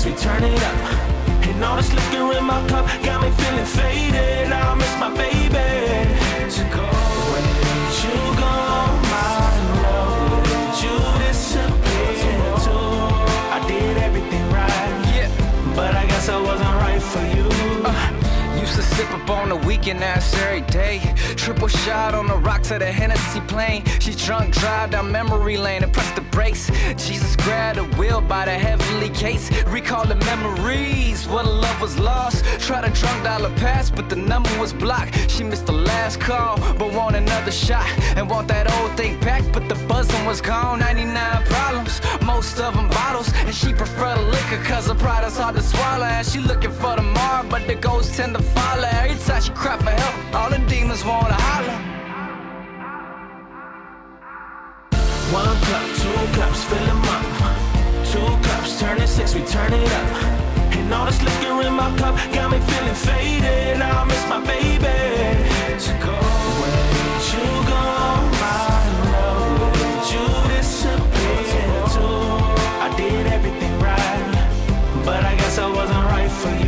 as we turn it up. And all this liquor in my cup got me feeling faded. I miss my baby. Where did you go, my love? Where did you disappear to? I did everything right, yeah, but I guess I wasn't right for you. Used to sip up on the weekend, now it's every day. Triple shot on the rocks of the Hennessy plane. She drunk, drive down memory lane and pressed the brakes. Jesus grabbed a wheel by the heavenly gates. Recalling memories, what a love was lost. Tried a drunk dollar pass, but the number was blocked. She missed the last call, but want another shot. And want that old thing back, but the buzzing was gone. 99 problems, most of them bottles. And she preferred a liquor, cause her pride is hard to swallow. And she looking for tomorrow, but the ghosts tend to follow. Every time she cried for help, all the demons wanna holler. 1 cup, 2 cups, fill them up. 2 cups, turn it 6, we turn it up. And all this liquor in my cup got me feeling faded. I miss my baby. Where did you go, my love? Where did you disappear to? I did everything right, but I guess I wasn't right for you.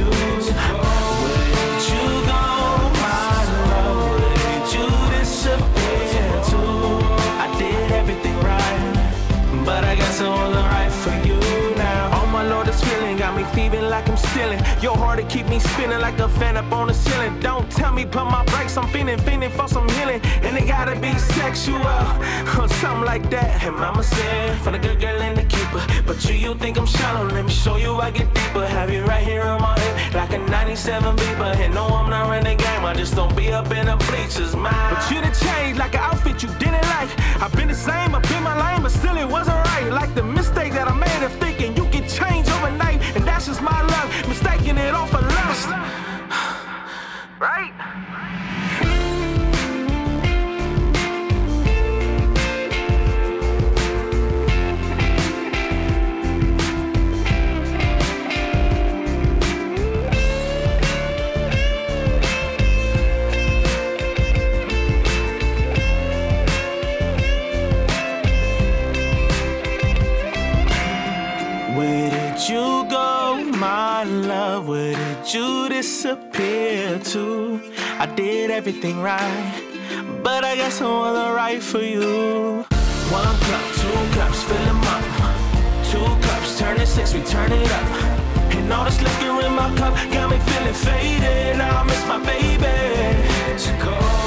Feeling like I'm stealing your heart to keep me spinning like a fan up on the ceiling. Don't tell me, put my brakes. I'm feeling for some healing, and it gotta be sexual or something like that. And mama said, for the good girl and the keeper, but you think I'm shallow. Let me show you I get deeper. Have you right here on my hip like a 97 Beeper. And no, I'm not in the game, I just don't be up in the bleachers, man. But you done changed like an outfit you didn't like. I've been the same, I've been my lane, but still it wasn't right. Like the mistake that I made of thinking you can change overnight. And that's just my love, mistaking it all for lust. Right? Where did you go, my love? Where did you disappear to? I did everything right, but I guess I wasn't right for you. 1 cup, 2 cups, fill them up. 2 cups, turn it 6, we turn it up. And all this liquor in my cup got me feeling faded. I miss my baby.